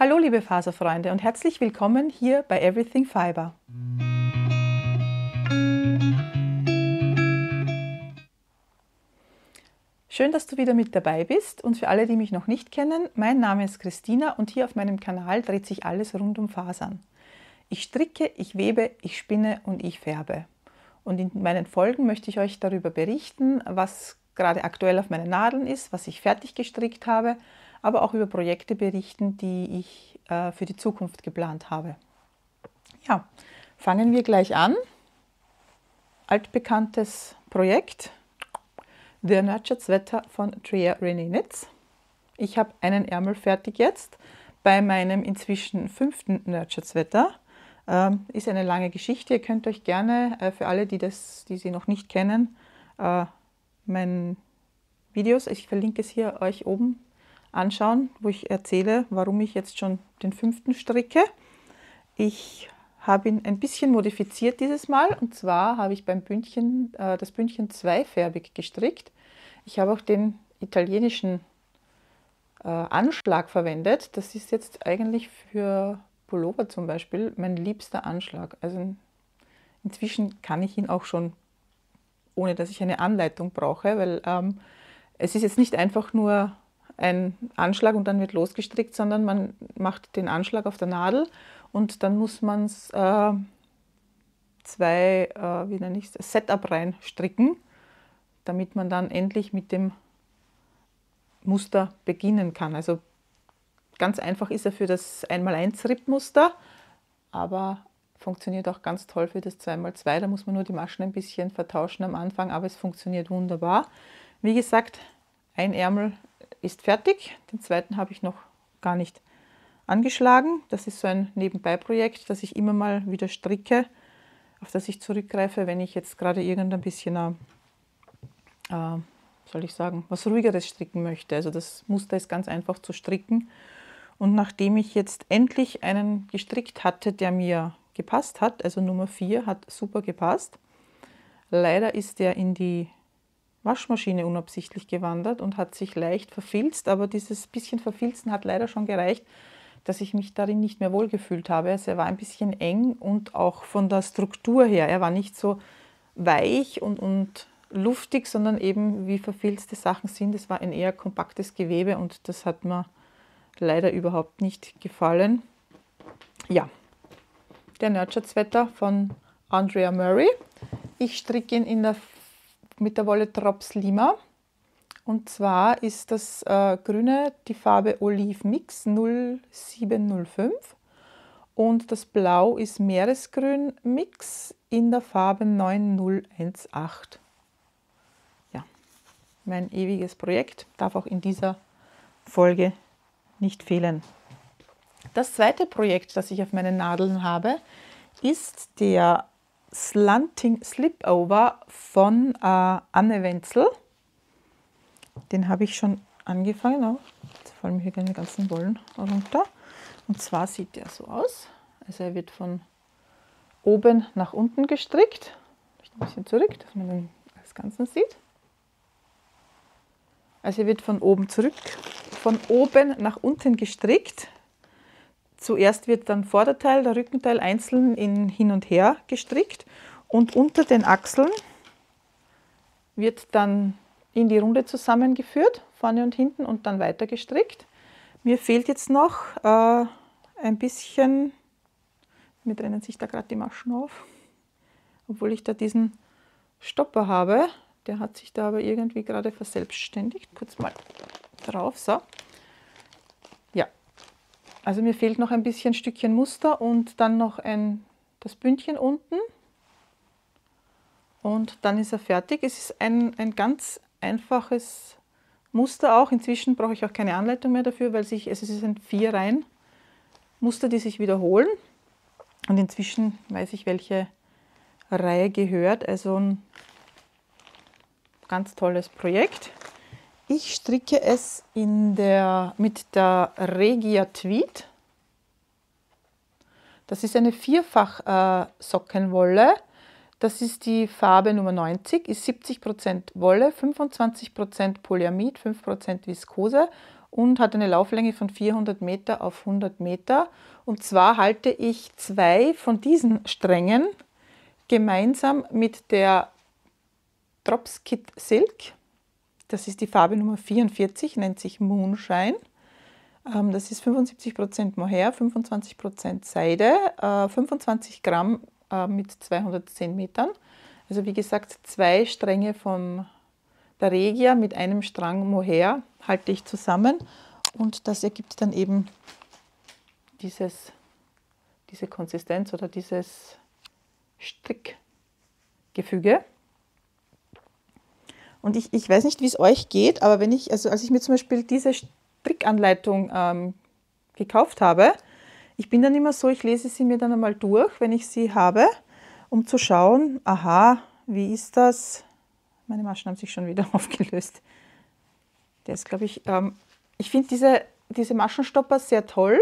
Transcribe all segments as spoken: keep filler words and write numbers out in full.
Hallo liebe Faserfreunde und herzlich willkommen hier bei Everything Fiber. Schön, dass du wieder mit dabei bist und für alle, die mich noch nicht kennen, mein Name ist Christina und hier auf meinem Kanal dreht sich alles rund um Fasern. Ich stricke, ich webe, ich spinne und ich färbe. Und in meinen Folgen möchte ich euch darüber berichten, was gerade aktuell auf meinen Nadeln ist, was ich fertig gestrickt habe, aber auch über Projekte berichten, die ich äh, für die Zukunft geplant habe. Ja, fangen wir gleich an. Altbekanntes Projekt, der Nurtured Sweater von Drea Renee Knits. Ich habe einen Ärmel fertig jetzt bei meinem inzwischen fünften Nurtured Sweater. Ähm, ist eine lange Geschichte, ihr könnt euch gerne, äh, für alle, die, das, die sie noch nicht kennen, äh, meine Videos, ich verlinke es hier euch oben, anschauen, wo ich erzähle, warum ich jetzt schon den fünften stricke. Ich habe ihn ein bisschen modifiziert dieses Mal, und zwar habe ich beim Bündchen, äh, das Bündchen zweifärbig gestrickt. Ich habe auch den italienischen äh, Anschlag verwendet. Das ist jetzt eigentlich für Pullover zum Beispiel mein liebster Anschlag. Also inzwischen kann ich ihn auch schon, ohne dass ich eine Anleitung brauche, weil ähm, es ist jetzt nicht einfach nur ein Anschlag und dann wird losgestrickt, sondern man macht den Anschlag auf der Nadel und dann muss man es äh, zwei, äh, wie nenne ich es, Setup rein stricken, damit man dann endlich mit dem Muster beginnen kann. Also ganz einfach ist er für das eins mal eins Rippmuster, aber funktioniert auch ganz toll für das zwei mal zwei. Da muss man nur die Maschen ein bisschen vertauschen am Anfang, aber es funktioniert wunderbar. Wie gesagt, ein Ärmel ist fertig, den zweiten habe ich noch gar nicht angeschlagen. Das ist so ein Nebenbei-Projekt, das ich immer mal wieder stricke, auf das ich zurückgreife, wenn ich jetzt gerade irgendein bisschen, äh, soll ich sagen, was Ruhigeres stricken möchte. Also das Muster ist ganz einfach zu stricken. Und nachdem ich jetzt endlich einen gestrickt hatte, der mir gepasst hat, also Nummer vier hat super gepasst, leider ist der in die Waschmaschine unabsichtlich gewandert und hat sich leicht verfilzt, aber dieses bisschen Verfilzen hat leider schon gereicht, dass ich mich darin nicht mehr wohlgefühlt habe. Also er war ein bisschen eng und auch von der Struktur her, er war nicht so weich und, und luftig, sondern eben wie verfilzte Sachen sind. Es war ein eher kompaktes Gewebe und das hat mir leider überhaupt nicht gefallen. Ja, der Nurtured Sweater von Andrea Murray. Ich stricke ihn in der mit der Wolle Drops Lima. Und zwar ist das äh, Grüne die Farbe Olive Mix null sieben null fünf und das Blau ist Meeresgrün Mix in der Farbe neun null eins acht. Ja, mein ewiges Projekt darf auch in dieser Folge nicht fehlen. Das zweite Projekt, das ich auf meinen Nadeln habe, ist der Slanting Slipover von äh, Anne Wenzel. Den habe ich schon angefangen. Oh, jetzt fallen mir hier die ganzen Wollen runter. Und zwar sieht der so aus. Also er wird von oben nach unten gestrickt. Ich ein bisschen zurück, dass man das Ganze sieht. Also er wird von oben zurück, von oben nach unten gestrickt. Zuerst wird dann Vorderteil, der Rückenteil einzeln in hin und her gestrickt und unter den Achseln wird dann in die Runde zusammengeführt, vorne und hinten und dann weiter gestrickt. Mir fehlt jetzt noch äh, ein bisschen, mir trennen sich da gerade die Maschen auf, obwohl ich da diesen Stopper habe, der hat sich da aber irgendwie gerade verselbstständigt. Kurz mal drauf, so. Also mir fehlt noch ein bisschen Stückchen Muster und dann noch ein, das Bündchen unten und dann ist er fertig. Es ist ein, ein ganz einfaches Muster auch. Inzwischen brauche ich auch keine Anleitung mehr dafür, weil sich, es ist ein vier Reihen Muster, die sich wiederholen. Und inzwischen weiß ich, welche Reihe gehört. Also ein ganz tolles Projekt. Ich stricke es in der, mit der Regia Tweed. Das ist eine Vierfach äh, Sockenwolle. Das ist die Farbe Nummer neunzig, ist siebzig Prozent Wolle, fünfundzwanzig Prozent Polyamid, fünf Prozent Viskose und hat eine Lauflänge von vierhundert Meter auf hundert Meter. Und zwar halte ich zwei von diesen Strängen gemeinsam mit der Drops Kid Silk. Das ist die Farbe Nummer vierundvierzig, nennt sich Moonshine. Das ist fünfundsiebzig Prozent Mohair, fünfundzwanzig Prozent Seide, fünfundzwanzig Gramm mit zweihundertzehn Metern. Also wie gesagt, zwei Stränge von der Regia mit einem Strang Mohair halte ich zusammen und das ergibt dann eben dieses, diese Konsistenz oder dieses Strickgefüge. Und ich, ich weiß nicht, wie es euch geht, aber wenn ich, also als ich mir zum Beispiel diese Strickanleitung ähm, gekauft habe, ich bin dann immer so, ich lese sie mir dann einmal durch, wenn ich sie habe, um zu schauen, aha, wie ist das? Meine Maschen haben sich schon wieder aufgelöst. Der ist, glaube ich, ähm, ich finde diese, diese Maschenstopper sehr toll,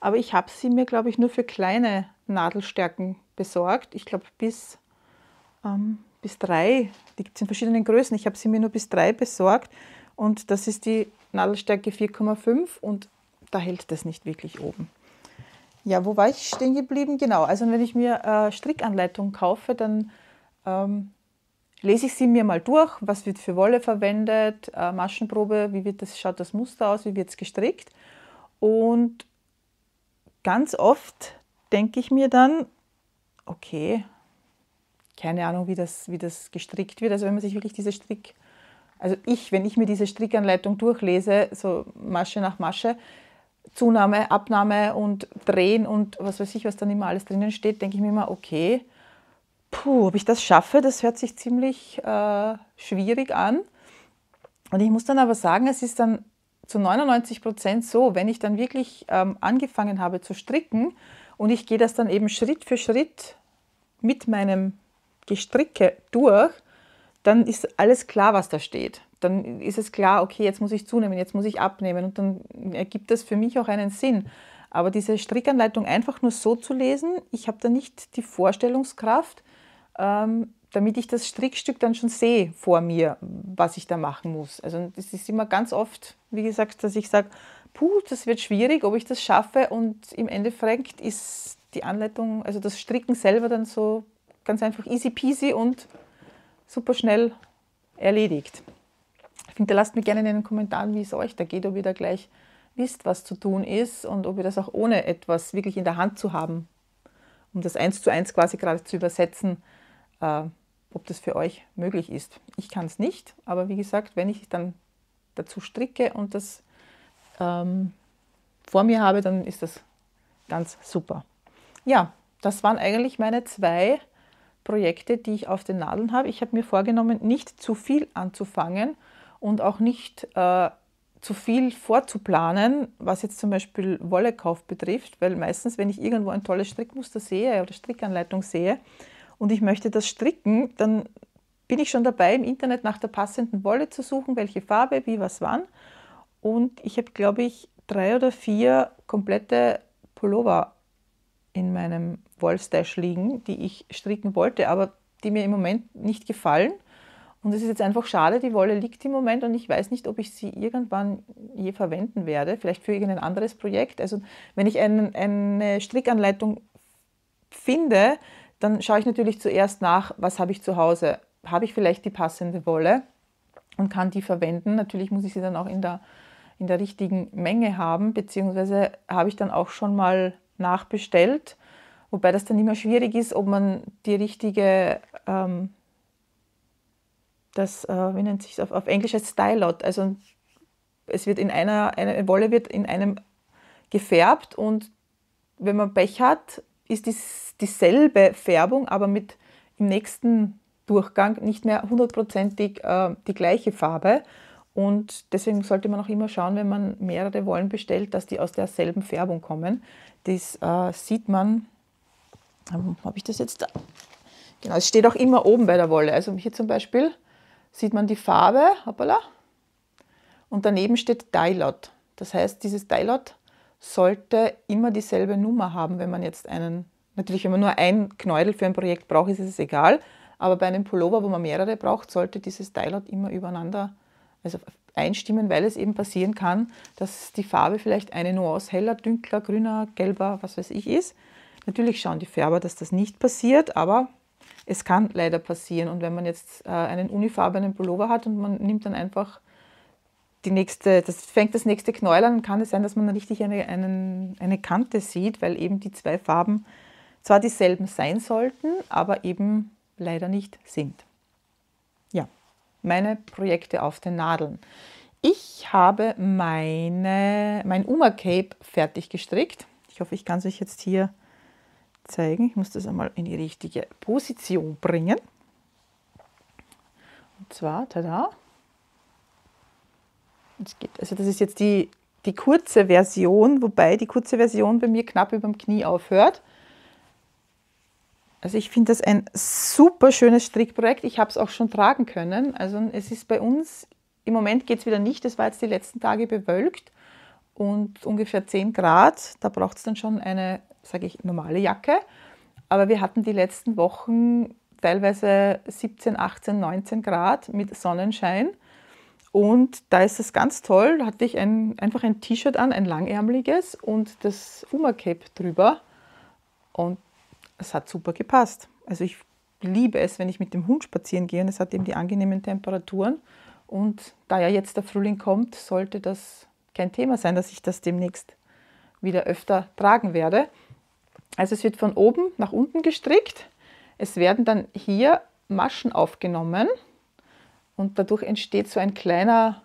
aber ich habe sie mir, glaube ich, nur für kleine Nadelstärken besorgt. Ich glaube, bis, ähm, bis drei, die gibt es in verschiedenen Größen. Ich habe sie mir nur bis drei besorgt und das ist die Nadelstärke vier Komma fünf und da hält das nicht wirklich oben. Ja, wo war ich stehen geblieben? Genau, also wenn ich mir äh, Strickanleitungen kaufe, dann ähm, lese ich sie mir mal durch. Was wird für Wolle verwendet, äh, Maschenprobe, wie wird das, schaut das Muster aus, wie wird es gestrickt. Und ganz oft denke ich mir dann, okay, keine Ahnung, wie das, wie das gestrickt wird. Also wenn man sich wirklich diese Strick, also ich, wenn ich mir diese Strickanleitung durchlese, so Masche nach Masche, Zunahme, Abnahme und Drehen und was weiß ich, was dann immer alles drinnen steht, denke ich mir immer, okay, puh, ob ich das schaffe, das hört sich ziemlich äh, schwierig an. Und ich muss dann aber sagen, es ist dann zu neunundneunzig Prozent so, wenn ich dann wirklich ähm, angefangen habe zu stricken und ich gehe das dann eben Schritt für Schritt mit meinem Gestricke durch, dann ist alles klar, was da steht. Dann ist es klar, okay, jetzt muss ich zunehmen, jetzt muss ich abnehmen und dann ergibt das für mich auch einen Sinn. Aber diese Strickanleitung einfach nur so zu lesen, ich habe da nicht die Vorstellungskraft, ähm, damit ich das Strickstück dann schon sehe vor mir, was ich da machen muss. Also das ist immer ganz oft, wie gesagt, dass ich sage, puh, das wird schwierig, ob ich das schaffe und im Endeffekt ist die Anleitung, also das Stricken selber dann so ganz einfach easy peasy und super schnell erledigt. Hinterlasst mir gerne in den Kommentaren, wie es euch da geht, ob ihr da gleich wisst, was zu tun ist und ob ihr das auch ohne etwas wirklich in der Hand zu haben, um das eins zu eins quasi gerade zu übersetzen, äh, ob das für euch möglich ist. Ich kann es nicht, aber wie gesagt, wenn ich dann dazu stricke und das ähm, vor mir habe, dann ist das ganz super. Ja, das waren eigentlich meine zwei Projekte, die ich auf den Nadeln habe. Ich habe mir vorgenommen, nicht zu viel anzufangen und auch nicht äh, zu viel vorzuplanen, was jetzt zum Beispiel Wollekauf betrifft, weil meistens, wenn ich irgendwo ein tolles Strickmuster sehe oder Strickanleitung sehe und ich möchte das stricken, dann bin ich schon dabei, im Internet nach der passenden Wolle zu suchen, welche Farbe, wie, was, wann. Und ich habe, glaube ich, drei oder vier komplette Pullover in meinem Wollstash liegen, die ich stricken wollte, aber die mir im Moment nicht gefallen. Und es ist jetzt einfach schade, die Wolle liegt im Moment und ich weiß nicht, ob ich sie irgendwann je verwenden werde, vielleicht für irgendein anderes Projekt. Also wenn ich einen, eine Strickanleitung finde, dann schaue ich natürlich zuerst nach, was habe ich zu Hause. Habe ich vielleicht die passende Wolle und kann die verwenden? Natürlich muss ich sie dann auch in der, in der richtigen Menge haben, beziehungsweise habe ich dann auch schon mal nachbestellt, wobei das dann immer schwierig ist, ob man die richtige... Ähm, das, wie nennt sich auf, auf Englisch als Styleout, also es wird in einer, eine Wolle wird in einem gefärbt und wenn man Pech hat, ist dies, dieselbe Färbung, aber mit im nächsten Durchgang nicht mehr hundertprozentig äh, die gleiche Farbe und deswegen sollte man auch immer schauen, wenn man mehrere Wollen bestellt, dass die aus derselben Färbung kommen. Das äh, sieht man, habe ich das jetzt da? Genau, es steht auch immer oben bei der Wolle, also hier zum Beispiel sieht man die Farbe, hoppala, und daneben steht Styleout. Das heißt, dieses Styleout sollte immer dieselbe Nummer haben, wenn man jetzt einen, Natürlich, wenn man nur ein Knäudel für ein Projekt braucht, ist es egal. Aber bei einem Pullover, wo man mehrere braucht, sollte dieses Styleout immer übereinander also einstimmen, weil es eben passieren kann, dass die Farbe vielleicht eine Nuance heller, dünkler, grüner, gelber, was weiß ich ist. Natürlich schauen die Färber, dass das nicht passiert, aber es kann leider passieren. Und wenn man jetzt äh, einen unifarbenen Pullover hat und man nimmt dann einfach die nächste, das fängt das nächste Knäuel an, kann es sein, dass man dann richtig eine, einen, eine Kante sieht, weil eben die zwei Farben zwar dieselben sein sollten, aber eben leider nicht sind. Ja, meine Projekte auf den Nadeln. Ich habe meine, mein Umma Cape fertig gestrickt. Ich hoffe, ich kann es euch jetzt hier zeigen. Ich muss das einmal in die richtige Position bringen. Und zwar, tada. Jetzt geht, also das ist jetzt die, die kurze Version, wobei die kurze Version bei mir knapp über dem Knie aufhört. Also ich finde das ein super schönes Strickprojekt. Ich habe es auch schon tragen können. Also es ist bei uns, im Moment geht es wieder nicht. Es war jetzt die letzten Tage bewölkt und ungefähr zehn Grad. Da braucht es dann schon eine, sage ich, normale Jacke. Aber wir hatten die letzten Wochen teilweise siebzehn, achtzehn, neunzehn Grad mit Sonnenschein. Und da ist es ganz toll. Da hatte ich ein, einfach ein T-Shirt an, ein langärmeliges und das Umma Cape drüber. Und es hat super gepasst. Also ich liebe es, wenn ich mit dem Hund spazieren gehe und es hat eben die angenehmen Temperaturen. Und da ja jetzt der Frühling kommt, sollte das kein Thema sein, dass ich das demnächst wieder öfter tragen werde. Also es wird von oben nach unten gestrickt. Es werden dann hier Maschen aufgenommen und dadurch entsteht so ein kleiner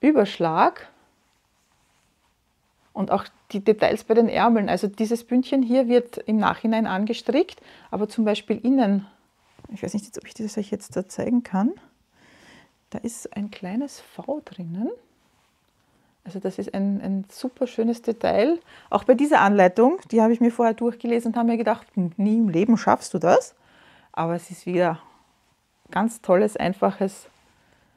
Überschlag. Und auch die Details bei den Ärmeln, also dieses Bündchen hier wird im Nachhinein angestrickt, aber zum Beispiel innen, ich weiß nicht, ob ich das euch jetzt da zeigen kann, da ist ein kleines V drinnen. Also das ist ein, ein super schönes Detail. Auch bei dieser Anleitung, die habe ich mir vorher durchgelesen und habe mir gedacht, nie im Leben schaffst du das. Aber es ist wieder ein ganz tolles, einfaches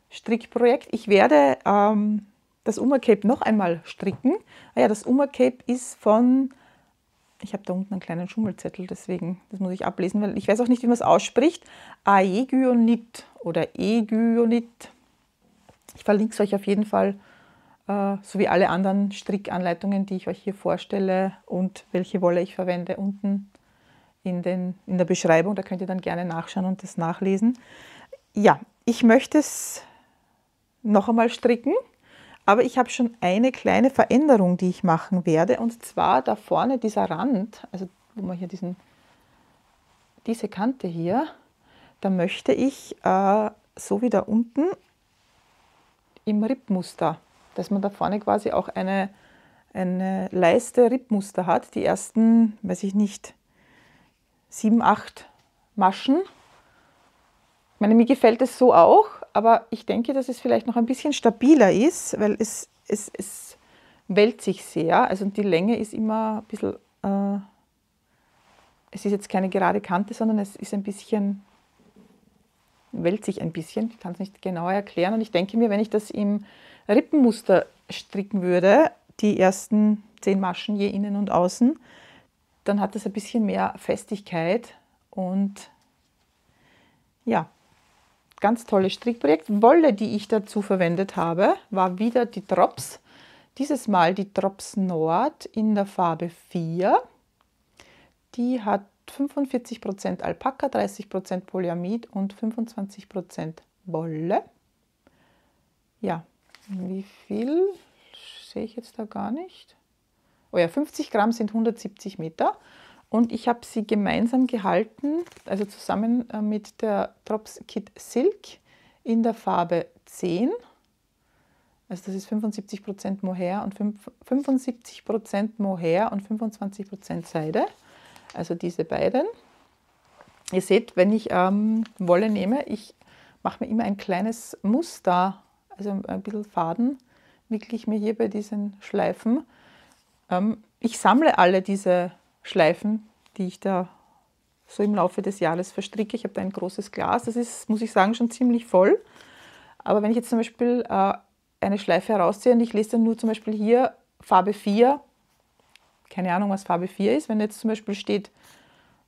Strickprojekt. Ich werde ähm, das Umma Cape noch einmal stricken. Ah ja, das Umma Cape ist von, ich habe da unten einen kleinen Schummelzettel, deswegen, das muss ich ablesen, weil ich weiß auch nicht, wie man es ausspricht. Aegyonit oder Aegyonit. Ich verlinke es euch auf jeden Fall, äh, so wie alle anderen Strickanleitungen, die ich euch hier vorstelle und welche Wolle ich verwende, unten in, den, in der Beschreibung. Da könnt ihr dann gerne nachschauen und das nachlesen. Ja, ich möchte es noch einmal stricken. Aber ich habe schon eine kleine Veränderung, die ich machen werde. Und zwar da vorne dieser Rand, also wo man hier diesen, diese Kante hier, da möchte ich äh, so wie da unten im Rippmuster, dass man da vorne quasi auch eine, eine Leiste Rippmuster hat. Die ersten, weiß ich nicht, sieben, acht Maschen. Ich meine, mir gefällt es so auch. Aber ich denke, dass es vielleicht noch ein bisschen stabiler ist, weil es, es, es wellt sich sehr. Also die Länge ist immer ein bisschen, äh, es ist jetzt keine gerade Kante, sondern es ist ein bisschen, wellt sich ein bisschen. Ich kann es nicht genauer erklären. Und ich denke mir, wenn ich das im Rippenmuster stricken würde, die ersten zehn Maschen je innen und außen, dann hat das ein bisschen mehr Festigkeit und ja. Ganz tolles Strickprojekt. Wolle, die ich dazu verwendet habe, war wieder die Drops. Dieses Mal die Drops Nord in der Farbe vier. Die hat fünfundvierzig Prozent Alpaka, dreißig Prozent Polyamid und fünfundzwanzig Prozent Wolle. Ja, wie viel sehe ich jetzt da gar nicht? Oh ja, fünfzig Gramm sind hundertsiebzig Meter. Und ich habe sie gemeinsam gehalten, also zusammen mit der Drops Kid Silk in der Farbe zehn. Also das ist fünfundsiebzig Prozent Mohair und fünfundsiebzig Prozent Mohair und fünfundzwanzig Prozent Seide. Also diese beiden. Ihr seht, wenn ich ähm, Wolle nehme, ich mache mir immer ein kleines Muster, also ein bisschen Faden, wickle ich mir hier bei diesen Schleifen. Ähm, ich sammle alle diese Schleifen, die ich da so im Laufe des Jahres verstricke. Ich habe da ein großes Glas, das ist, muss ich sagen, schon ziemlich voll. Aber wenn ich jetzt zum Beispiel äh, eine Schleife herausziehe und ich lese dann nur zum Beispiel hier Farbe vier, keine Ahnung, was Farbe vier ist, wenn jetzt zum Beispiel steht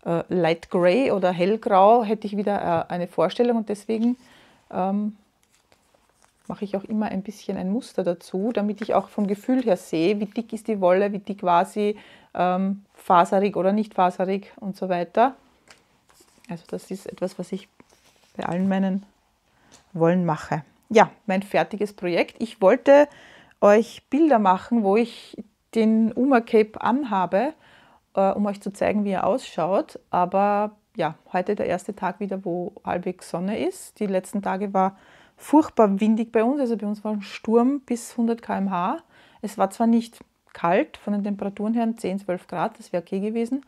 äh, Light Grey oder Hellgrau hätte ich wieder äh, eine Vorstellung, und deswegen ähm, mache ich auch immer ein bisschen ein Muster dazu, damit ich auch vom Gefühl her sehe, wie dick ist die Wolle, wie dick war sie, ähm, faserig oder nicht faserig und so weiter. Also das ist etwas, was ich bei allen meinen Wollen mache. Ja, mein fertiges Projekt. Ich wollte euch Bilder machen, wo ich den Umma Cape anhabe, äh, um euch zu zeigen, wie er ausschaut. Aber ja, heute der erste Tag wieder, wo halbwegs Sonne ist. Die letzten Tage war furchtbar windig bei uns. Also bei uns war ein Sturm bis hundert Kilometer pro Stunde. Es war zwar nicht kalt, von den Temperaturen her zehn, zwölf Grad, das wäre okay gewesen.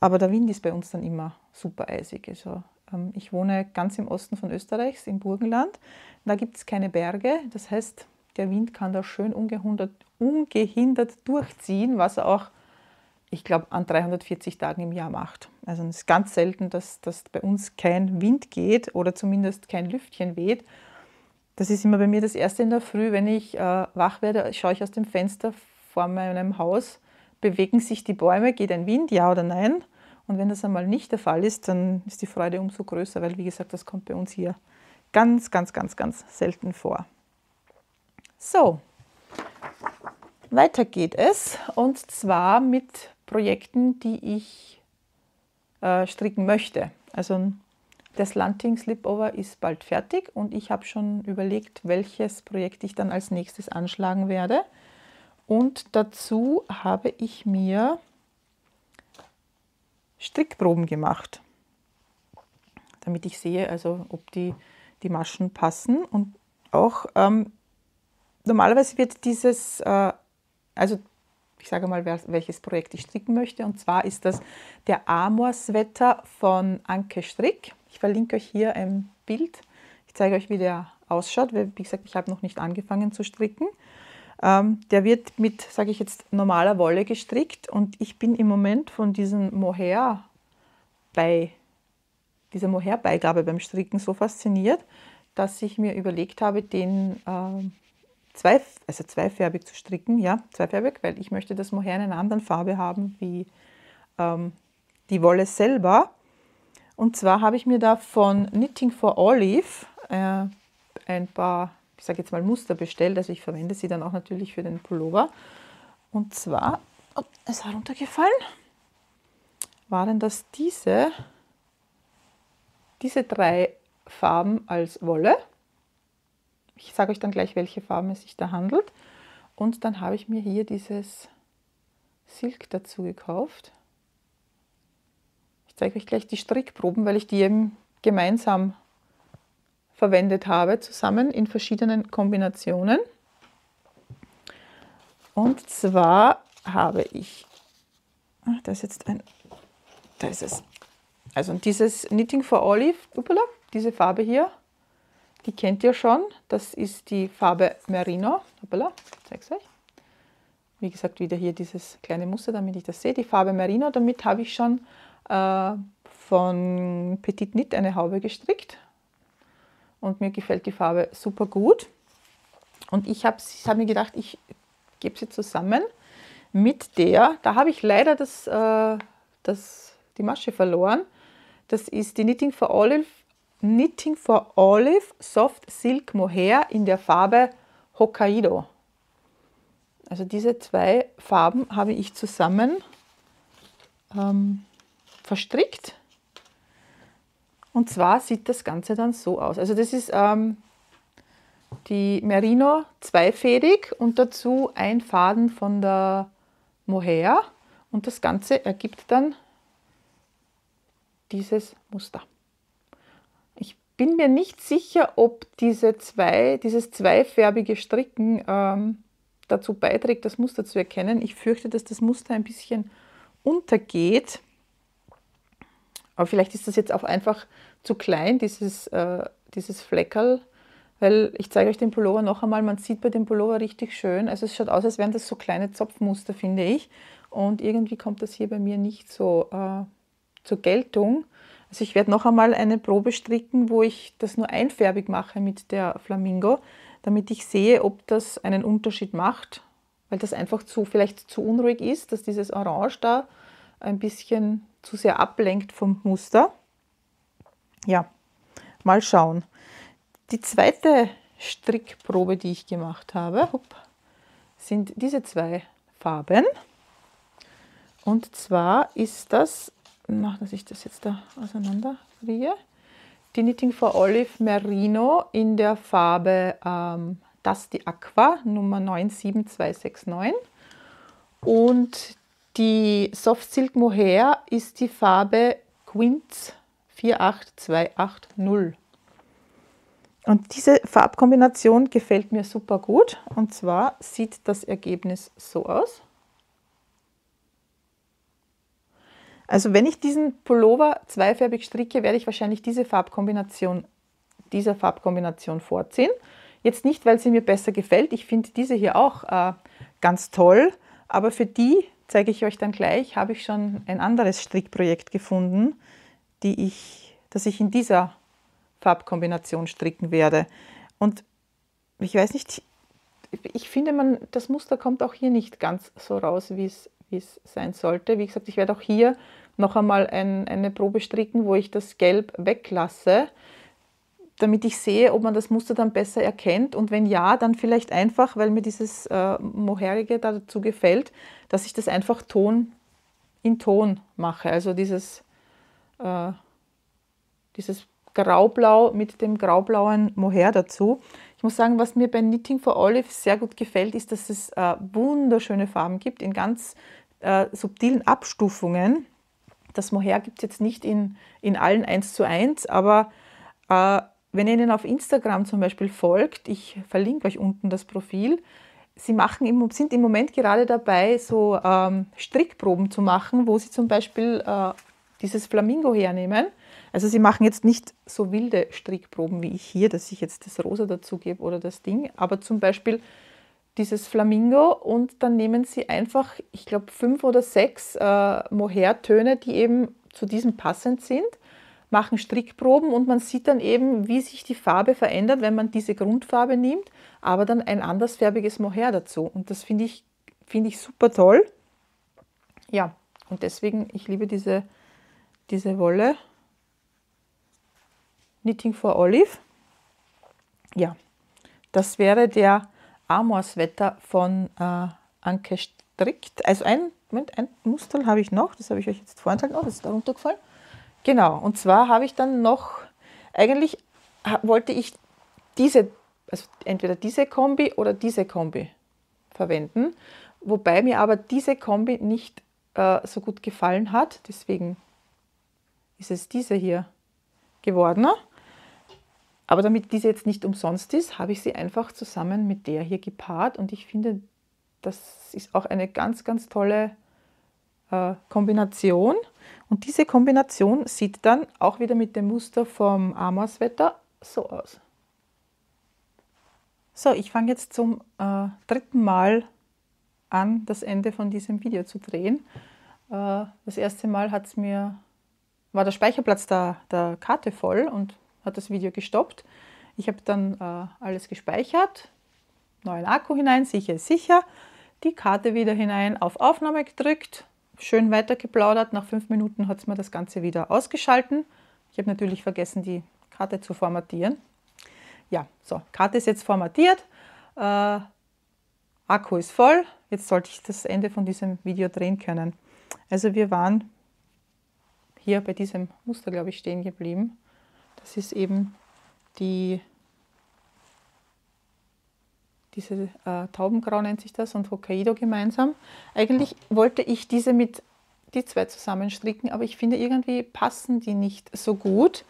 Aber der Wind ist bei uns dann immer super eisig. Also, ähm, ich wohne ganz im Osten von Österreichs, im Burgenland. Da gibt es keine Berge. Das heißt, der Wind kann da schön ungehindert, ungehindert durchziehen, was er auch, ich glaube, an dreihundertvierzig Tagen im Jahr macht. Also es ist ganz selten, dass, dass bei uns kein Wind geht oder zumindest kein Lüftchen weht. Das ist immer bei mir das Erste in der Früh, wenn ich äh, wach werde, schaue ich aus dem Fenster vor meinem Haus, bewegen sich die Bäume, geht ein Wind, ja oder nein? Und wenn das einmal nicht der Fall ist, dann ist die Freude umso größer, weil, wie gesagt, das kommt bei uns hier ganz, ganz, ganz, ganz selten vor. So, weiter geht es, und zwar mit Projekten, die ich äh, stricken möchte. Also der Slanting Slipover ist bald fertig, und ich habe schon überlegt, welches Projekt ich dann als nächstes anschlagen werde. Und dazu habe ich mir Strickproben gemacht, damit ich sehe, also ob die, die Maschen passen. Und auch ähm, normalerweise wird dieses, äh, also ich sage mal, wer, welches Projekt ich stricken möchte, und zwar ist das der Armor Sweater von Anke Strick. Ich verlinke euch hier ein Bild. Ich zeige euch, wie der ausschaut, weil, wie gesagt, ich habe noch nicht angefangen zu stricken. Ähm, der wird mit, sage ich jetzt, normaler Wolle gestrickt, und ich bin im Moment von diesem Mohair bei, dieser Mohair-Beigabe beim Stricken so fasziniert, dass ich mir überlegt habe, den ähm, zwei, also zweifärbig zu stricken, ja, zweifärbig, weil ich möchte das Mohair in einer anderen Farbe haben wie ähm, die Wolle selber. Und zwar habe ich mir da von Knitting for Olive äh, ein paar, ich sage jetzt mal, Muster bestellt, also ich verwende sie dann auch natürlich für den Pullover. Und zwar, oh, es war runtergefallen, waren das diese, diese drei Farben als Wolle. Ich sage euch dann gleich, welche Farben es sich da handelt. Und dann habe ich mir hier dieses Silk dazu gekauft. Ich zeige euch gleich die Strickproben, weil ich die eben gemeinsam verwendet habe, zusammen in verschiedenen Kombinationen. Und zwar habe ich, ach, da ist jetzt ein, da ist es, also dieses Knitting for Olive, upala, diese Farbe hier, die kennt ihr schon, das ist die Farbe Merino, upala, ich zeige es euch, wie gesagt, wieder hier dieses kleine Muster, damit ich das sehe, die Farbe Merino, damit habe ich schon äh, von Petite Knit eine Haube gestrickt. Und mir gefällt die Farbe super gut. Und ich habe hab mir gedacht, ich gebe sie zusammen mit der, da habe ich leider das, äh, das, die Masche verloren. Das ist die Knitting for Olive, Knitting for Olive Soft Silk Mohair in der Farbe Hokkaido. Also diese zwei Farben habe ich zusammen ähm, verstrickt. Und zwar sieht das Ganze dann so aus. Also das ist ähm, die Merino zweifädig und dazu ein Faden von der Mohair. Und das Ganze ergibt dann dieses Muster. Ich bin mir nicht sicher, ob diese zwei, dieses zweifärbige Stricken ähm, dazu beiträgt, das Muster zu erkennen. Ich fürchte, dass das Muster ein bisschen untergeht. Aber vielleicht ist das jetzt auch einfach zu klein, dieses, äh, dieses Fleckerl, weil ich zeige euch den Pullover noch einmal, man sieht bei dem Pullover richtig schön, also es schaut aus, als wären das so kleine Zopfmuster, finde ich, und irgendwie kommt das hier bei mir nicht so äh, zur Geltung. Also ich werde noch einmal eine Probe stricken, wo ich das nur einfärbig mache mit der Flamingo, damit ich sehe, ob das einen Unterschied macht, weil das einfach zu, vielleicht zu unruhig ist, dass dieses Orange da ein bisschen zu sehr ablenkt vom Muster. Ja, mal schauen. Die zweite Strickprobe, die ich gemacht habe, sind diese zwei Farben. Und zwar ist das, mach, dass ich das jetzt da auseinander kriege, die Knitting for Olive Merino in der Farbe ähm, Dusty Aqua, Nummer neun sieben zwei sechs neun. Und die Soft Silk Mohair ist die Farbe Quince vier acht zwei acht null. Und diese Farbkombination gefällt mir super gut. Und zwar sieht das Ergebnis so aus. Also wenn ich diesen Pullover zweifärbig stricke, werde ich wahrscheinlich diese Farbkombination, dieser Farbkombination vorziehen. Jetzt nicht, weil sie mir besser gefällt. Ich finde diese hier auch äh, ganz toll. Aber für die, zeige ich euch dann gleich, habe ich schon ein anderes Strickprojekt gefunden, die ich, das ich in dieser Farbkombination stricken werde. Und ich weiß nicht, ich finde, man, das Muster kommt auch hier nicht ganz so raus, wie es, wie es sein sollte. Wie gesagt, ich werde auch hier noch einmal ein, eine Probe stricken, wo ich das Gelb weglasse, damit ich sehe, ob man das Muster dann besser erkennt. Und wenn ja, dann vielleicht einfach, weil mir dieses äh, Mohairige da dazu gefällt, dass ich das einfach Ton in Ton mache. Also dieses, äh, dieses Graublau mit dem graublauen Mohair dazu. Ich muss sagen, was mir bei Knitting for Olive sehr gut gefällt, ist, dass es äh, wunderschöne Farben gibt in ganz äh, subtilen Abstufungen. Das Mohair gibt es jetzt nicht in, in allen eins zu eins, aber äh, wenn ihr ihnen auf Instagram zum Beispiel folgt, ich verlinke euch unten das Profil, sie machen im, sind im Moment gerade dabei, so ähm, Strickproben zu machen, wo sie zum Beispiel äh, dieses Flamingo hernehmen. Also sie machen jetzt nicht so wilde Strickproben wie ich hier, dass ich jetzt das Rosa dazu gebe oder das Ding, aber zum Beispiel dieses Flamingo und dann nehmen sie einfach, ich glaube, fünf oder sechs äh, Mohair-Töne, die eben zu diesem passend sind, machen Strickproben und man sieht dann eben, wie sich die Farbe verändert, wenn man diese Grundfarbe nimmt, aber dann ein andersfärbiges Mohair dazu. Und das finde ich, finde ich super toll. Ja, und deswegen, ich liebe diese, diese Wolle. Knitting for Olive. Ja, das wäre der Armor Sweater von äh, Anke Strick. Also ein, Moment, ein Muster habe ich noch, das habe ich euch jetzt vorhin enthalten. Oh, das ist da runtergefallen. Genau, und zwar habe ich dann noch, eigentlich wollte ich diese, also entweder diese Kombi oder diese Kombi verwenden, wobei mir aber diese Kombi nicht äh, so gut gefallen hat, deswegen ist es diese hier geworden. Aber damit diese jetzt nicht umsonst ist, habe ich sie einfach zusammen mit der hier gepaart und ich finde, das ist auch eine ganz, ganz tolle äh, Kombination. Und diese Kombination sieht dann auch wieder mit dem Muster vom Armor Sweater so aus. So, ich fange jetzt zum äh, dritten Mal an, das Ende von diesem Video zu drehen. Äh, das erste Mal hat's mir, war der Speicherplatz der, der Karte voll und hat das Video gestoppt. Ich habe dann äh, alles gespeichert, neuen Akku hinein, sicher ist sicher, die Karte wieder hinein, auf Aufnahme gedrückt, schön weitergeplaudert. Nach fünf Minuten hat es mir das Ganze wieder ausgeschalten. Ich habe natürlich vergessen, die Karte zu formatieren. Ja, so, Karte ist jetzt formatiert, äh, Akku ist voll, jetzt sollte ich das Ende von diesem Video drehen können. Also wir waren hier bei diesem Muster, glaube ich, stehen geblieben. Das ist eben die, diese äh, Taubengrau nennt sich das und Hokkaido gemeinsam. Eigentlich wollte ich diese mit die zwei zusammen stricken, aber ich finde, irgendwie passen die nicht so gut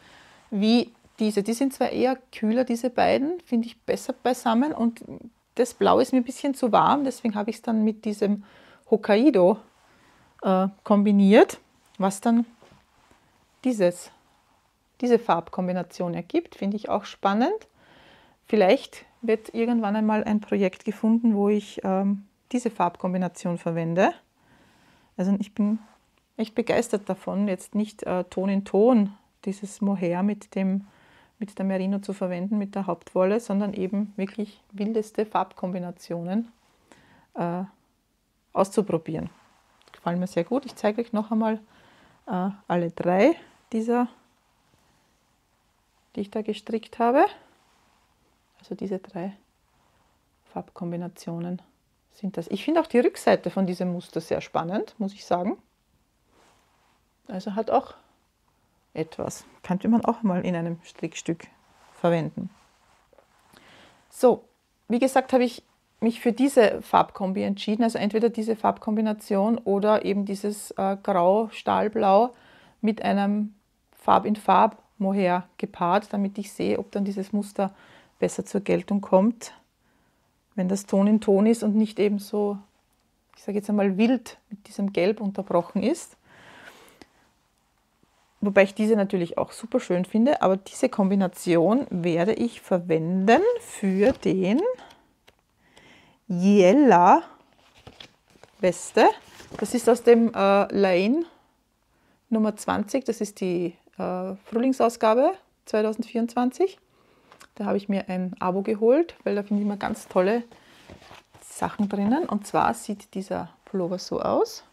wie diese. Die sind zwar eher kühler, diese beiden, finde ich besser beisammen und das Blau ist mir ein bisschen zu warm, deswegen habe ich es dann mit diesem Hokkaido äh, kombiniert, was dann Dieses, diese Farbkombination ergibt, finde ich auch spannend. Vielleicht wird irgendwann einmal ein Projekt gefunden, wo ich ähm, diese Farbkombination verwende. Also ich bin echt begeistert davon, jetzt nicht äh, Ton in Ton dieses Mohair mit, dem, mit der Merino zu verwenden, mit der Hauptwolle, sondern eben wirklich wildeste Farbkombinationen äh, auszuprobieren. gefallen mir sehr gut. Ich zeige euch noch einmal äh, alle drei dieser, die ich da gestrickt habe. Also diese drei Farbkombinationen sind das. Ich finde auch die Rückseite von diesem Muster sehr spannend, muss ich sagen. Also hat auch etwas. Könnte man auch mal in einem Strickstück verwenden. So, wie gesagt, habe ich mich für diese Farbkombi entschieden. Also entweder diese Farbkombination oder eben dieses äh, Grau-Stahlblau mit einem Farb-in-Farb-Mohair gepaart, damit ich sehe, ob dann dieses Muster besser zur Geltung kommt, wenn das Ton in Ton ist und nicht eben so, ich sage jetzt einmal, wild mit diesem Gelb unterbrochen ist. Wobei ich diese natürlich auch super schön finde, aber diese Kombination werde ich verwenden für den Jiellah Weste. Das ist aus dem äh, Laine Nummer zwanzig, das ist die äh, Frühlingsausgabe zweitausendvierundzwanzig. Da habe ich mir ein Abo geholt, weil da finde ich immer ganz tolle Sachen drinnen. Und zwar sieht dieser Pullover so aus.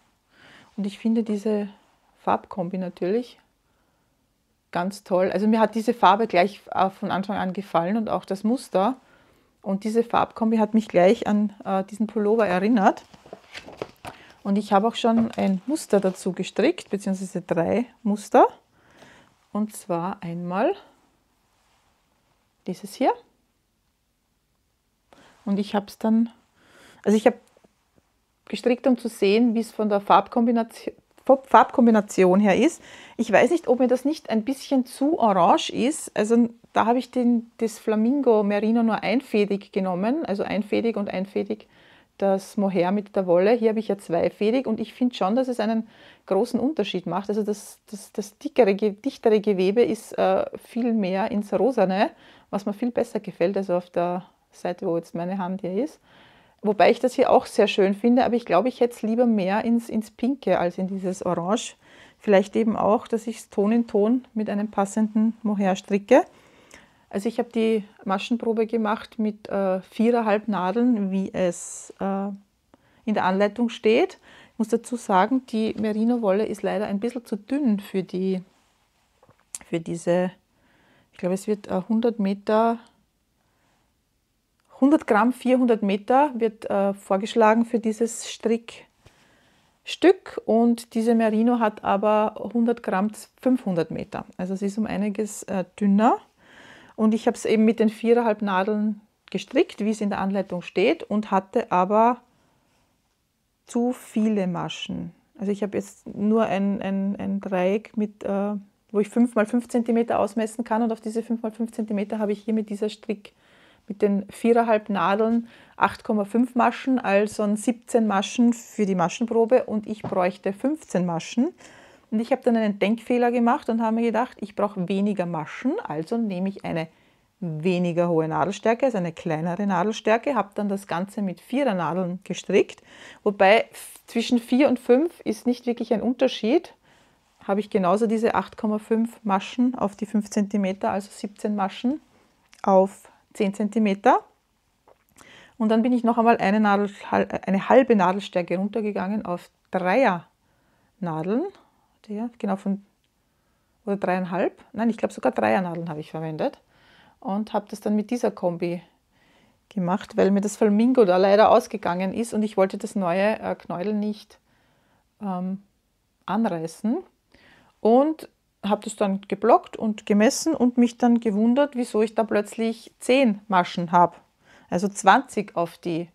Und ich finde diese Farbkombi natürlich ganz toll. Also mir hat diese Farbe gleich von Anfang an gefallen und auch das Muster. Und diese Farbkombi hat mich gleich an äh, diesen Pullover erinnert. Und ich habe auch schon ein Muster dazu gestrickt, beziehungsweise drei Muster. Und zwar einmal dieses hier. Und ich habe es dann, also ich habe gestrickt, um zu sehen, wie es von der Farbkombination, Farbkombination her ist. Ich weiß nicht, ob mir das nicht ein bisschen zu orange ist. Also da habe ich den, das Flamingo Merino nur einfädig genommen. Also einfädig und einfädig das Mohair mit der Wolle. Hier habe ich ja zweifädig und ich finde schon, dass es einen großen Unterschied macht. Also das, das, das dickere, dichtere Gewebe ist äh, viel mehr ins Rosane, was mir viel besser gefällt, also auf der Seite, wo jetzt meine Hand hier ist. Wobei ich das hier auch sehr schön finde, aber ich glaube, ich hätte es lieber mehr ins, ins Pinke als in dieses Orange. Vielleicht eben auch, dass ich es Ton in Ton mit einem passenden Mohair stricke. Also ich habe die Maschenprobe gemacht mit äh, viereinhalb Nadeln, wie es äh, in der Anleitung steht. Ich muss dazu sagen, die Merino-Wolle ist leider ein bisschen zu dünn für, die, für diese, ich glaube, es wird äh, hundert Meter... hundert Gramm, vierhundert Meter wird äh, vorgeschlagen für dieses Strickstück und diese Merino hat aber hundert Gramm, fünfhundert Meter. Also es ist um einiges äh, dünner und ich habe es eben mit den viereinhalb Nadeln gestrickt, wie es in der Anleitung steht, und hatte aber zu viele Maschen. Also ich habe jetzt nur ein, ein, ein Dreieck mit, äh, wo ich fünf mal fünf Zentimeter ausmessen kann, und auf diese fünf mal fünf Zentimeter habe ich hier mit dieser Strick mit den viereinhalb Nadeln acht Komma fünf Maschen, also siebzehn Maschen für die Maschenprobe, und ich bräuchte fünfzehn Maschen. Und ich habe dann einen Denkfehler gemacht und habe mir gedacht, ich brauche weniger Maschen, also nehme ich eine weniger hohe Nadelstärke, also eine kleinere Nadelstärke, habe dann das Ganze mit vierer Nadeln gestrickt, wobei zwischen vier und fünf ist nicht wirklich ein Unterschied. Habe ich genauso diese acht Komma fünf Maschen auf die fünf Zentimeter, also siebzehn Maschen auf zehn Zentimeter, und dann bin ich noch einmal eine, Nadel, eine halbe Nadelstärke runtergegangen auf Dreier-Nadeln, genau, von, oder dreieinhalb, nein, ich glaube sogar Dreier-Nadeln habe ich verwendet und habe das dann mit dieser Kombi gemacht, weil mir das Flamingo da leider ausgegangen ist und ich wollte das neue äh, Knäuel nicht ähm, anreißen und habe das dann geblockt und gemessen und mich dann gewundert, wieso ich da plötzlich zehn Maschen habe. Also zwanzig auf die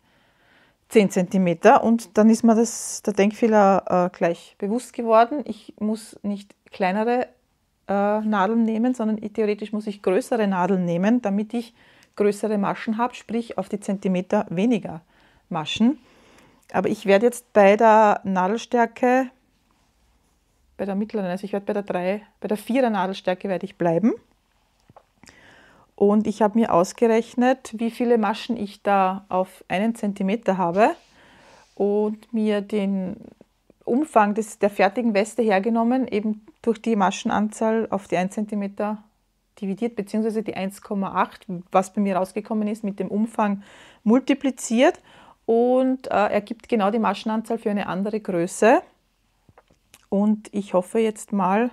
zehn Zentimeter, und dann ist mir das, der Denkfehler äh, gleich bewusst geworden. Ich muss nicht kleinere äh, Nadeln nehmen, sondern ich, theoretisch muss ich größere Nadeln nehmen, damit ich größere Maschen habe, sprich auf die Zentimeter weniger Maschen. Aber ich werde jetzt bei der Nadelstärke, bei der mittleren, also ich werde bei der drei, bei der vierer Nadelstärke werde ich bleiben. Und ich habe mir ausgerechnet, wie viele Maschen ich da auf einen Zentimeter habe und mir den Umfang des, der fertigen Weste hergenommen, eben durch die Maschenanzahl auf die ein Zentimeter dividiert, beziehungsweise die eins Komma acht, was bei mir rausgekommen ist, mit dem Umfang multipliziert, und äh, ergibt genau die Maschenanzahl für eine andere Größe. Und ich hoffe jetzt mal,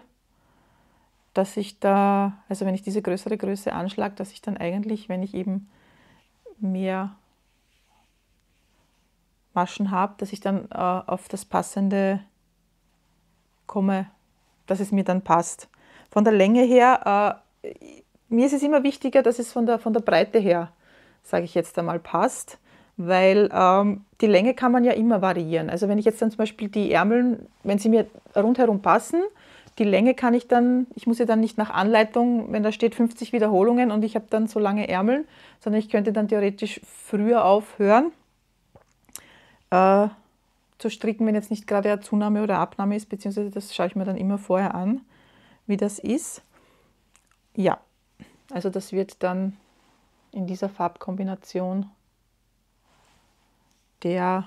dass ich da, also wenn ich diese größere Größe anschlage, dass ich dann eigentlich, wenn ich eben mehr Maschen habe, dass ich dann äh, auf das Passende komme, dass es mir dann passt. Von der Länge her, äh, mir ist es immer wichtiger, dass es von der, von der Breite her, sage ich jetzt einmal, passt, weil ähm, die Länge kann man ja immer variieren. Also wenn ich jetzt dann zum Beispiel die Ärmel, wenn sie mir rundherum passen, die Länge kann ich dann, ich muss ja dann nicht nach Anleitung, wenn da steht fünfzig Wiederholungen und ich habe dann so lange Ärmel, sondern ich könnte dann theoretisch früher aufhören äh, zu stricken, wenn jetzt nicht gerade eine Zunahme oder Abnahme ist, beziehungsweise das schaue ich mir dann immer vorher an, wie das ist. Ja, also das wird dann in dieser Farbkombination der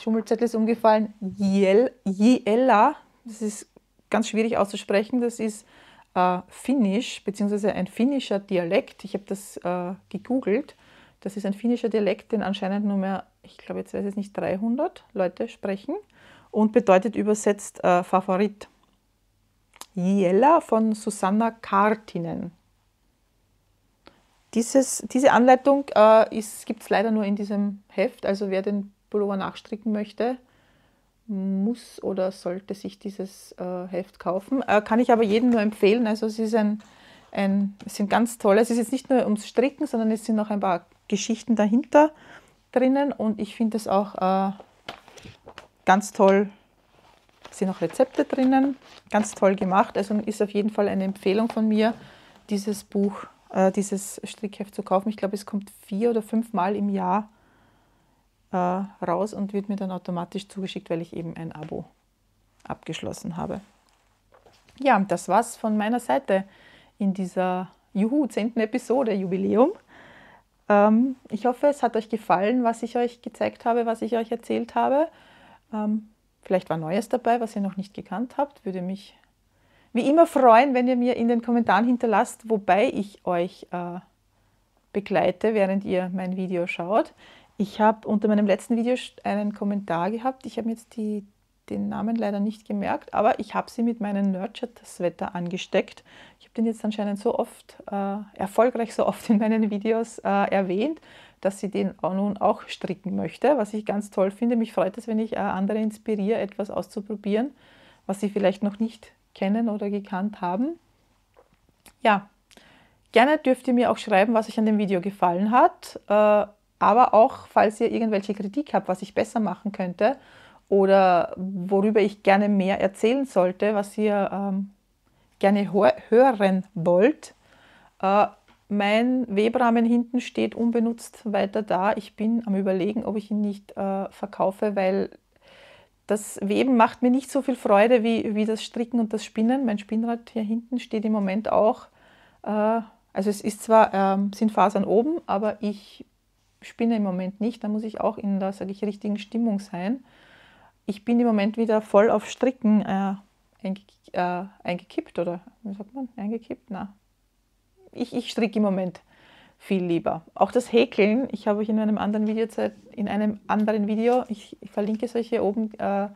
Schummelzettel ist umgefallen, Jiellah, das ist ganz schwierig auszusprechen, das ist äh, Finnisch, beziehungsweise ein finnischer Dialekt, ich habe das äh, gegoogelt, das ist ein finnischer Dialekt, den anscheinend nur mehr, ich glaube jetzt weiß ich nicht, dreihundert Leute sprechen und bedeutet übersetzt äh, Favorit. Jiellah von Susanna Kaartinen. Dieses, diese Anleitung äh, gibt es leider nur in diesem Heft, also wer den Pullover nachstricken möchte, muss oder sollte sich dieses äh, Heft kaufen. Äh, kann ich aber jedem nur empfehlen, also es, ist ein, ein, es sind ganz tolle, es ist jetzt nicht nur ums Stricken, sondern es sind noch ein paar Geschichten dahinter drinnen und ich finde es auch äh, ganz toll, es sind auch Rezepte drinnen, ganz toll gemacht, also ist auf jeden Fall eine Empfehlung von mir, dieses Buch dieses Strickheft zu kaufen. Ich glaube, es kommt vier oder fünf Mal im Jahr äh, raus und wird mir dann automatisch zugeschickt, weil ich eben ein Abo abgeschlossen habe. Ja, und das war's von meiner Seite in dieser Juhu zehnten Episode Jubiläum. Ähm, ich hoffe, es hat euch gefallen, was ich euch gezeigt habe, was ich euch erzählt habe. Ähm, vielleicht war Neues dabei, was ihr noch nicht gekannt habt, würde mich wie immer freuen, wenn ihr mir in den Kommentaren hinterlasst, wobei ich euch äh, begleite, während ihr mein Video schaut. Ich habe unter meinem letzten Video einen Kommentar gehabt. Ich habe mir jetzt die, den Namen leider nicht gemerkt, aber ich habe sie mit meinem Nurtured Sweater angesteckt. Ich habe den jetzt anscheinend so oft, äh, erfolgreich so oft in meinen Videos äh, erwähnt, dass sie den auch nun auch stricken möchte, was ich ganz toll finde. Mich freut es, wenn ich äh, andere inspiriere, etwas auszuprobieren, was sie vielleicht noch nicht kennen oder gekannt haben. Ja, gerne dürft ihr mir auch schreiben, was euch an dem Video gefallen hat, äh, aber auch, falls ihr irgendwelche Kritik habt, was ich besser machen könnte oder worüber ich gerne mehr erzählen sollte, was ihr ähm, gerne hören wollt. Äh, mein Webrahmen hinten steht unbenutzt weiter da. Ich bin am Überlegen, ob ich ihn nicht äh, verkaufe, weil das Weben macht mir nicht so viel Freude wie, wie das Stricken und das Spinnen. Mein Spinnrad hier hinten steht im Moment auch. Äh, also es ist zwar, ähm, sind Fasern oben, aber ich spinne im Moment nicht. Da muss ich auch in der, sage ich, richtigen Stimmung sein. Ich bin im Moment wieder voll auf Stricken äh, einge, äh, eingekippt oder wie sagt man? Eingekippt? Na, ich, ich stricke im Moment viel lieber. Auch das Häkeln, ich habe euch in einem anderen Video, in einem anderen Video ich, ich verlinke es euch hier oben, äh,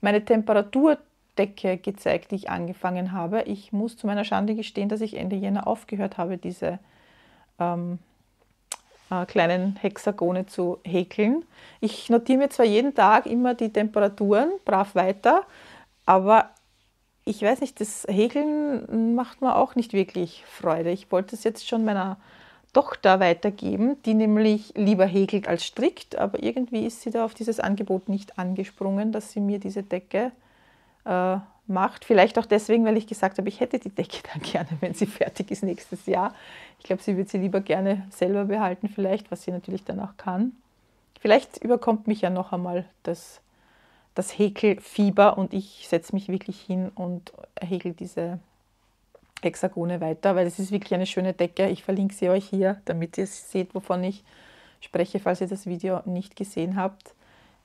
meine Temperaturdecke gezeigt, die ich angefangen habe. Ich muss zu meiner Schande gestehen, dass ich Ende Jänner aufgehört habe, diese ähm, äh, kleinen Hexagone zu häkeln. Ich notiere mir zwar jeden Tag immer die Temperaturen, brav weiter, aber ich weiß nicht, das Häkeln macht mir auch nicht wirklich Freude. Ich wollte es jetzt schon meiner Tochter weitergeben, die nämlich lieber häkelt als strickt, aber irgendwie ist sie da auf dieses Angebot nicht angesprungen, dass sie mir diese Decke äh, macht. Vielleicht auch deswegen, weil ich gesagt habe, ich hätte die Decke dann gerne, wenn sie fertig ist nächstes Jahr. Ich glaube, sie wird sie lieber gerne selber behalten, vielleicht, was sie natürlich dann auch kann. Vielleicht überkommt mich ja noch einmal das, das Häkelfieber und ich setze mich wirklich hin und häkel diese Hexagone weiter, weil es ist wirklich eine schöne Decke. Ich verlinke sie euch hier, damit ihr seht, wovon ich spreche, falls ihr das Video nicht gesehen habt.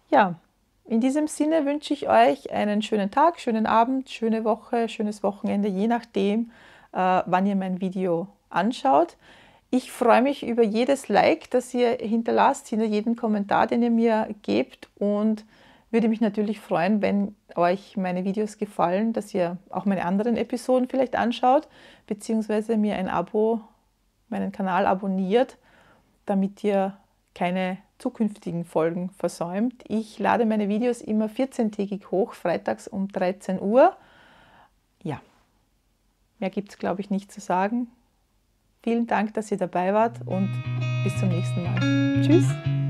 Ja, in diesem Sinne wünsche ich euch einen schönen Tag, schönen Abend, schöne Woche, schönes Wochenende, je nachdem, äh, wann ihr mein Video anschaut. Ich freue mich über jedes Like, das ihr hinterlasst, hinter jedem Kommentar, den ihr mir gebt und Würde mich natürlich freuen, wenn euch meine Videos gefallen, dass ihr auch meine anderen Episoden vielleicht anschaut, beziehungsweise mir ein Abo, meinen Kanal abonniert, damit ihr keine zukünftigen Folgen versäumt. Ich lade meine Videos immer vierzehntägig hoch, freitags um dreizehn Uhr. Ja, mehr gibt es, glaube ich, nicht zu sagen. Vielen Dank, dass ihr dabei wart und bis zum nächsten Mal. Tschüss!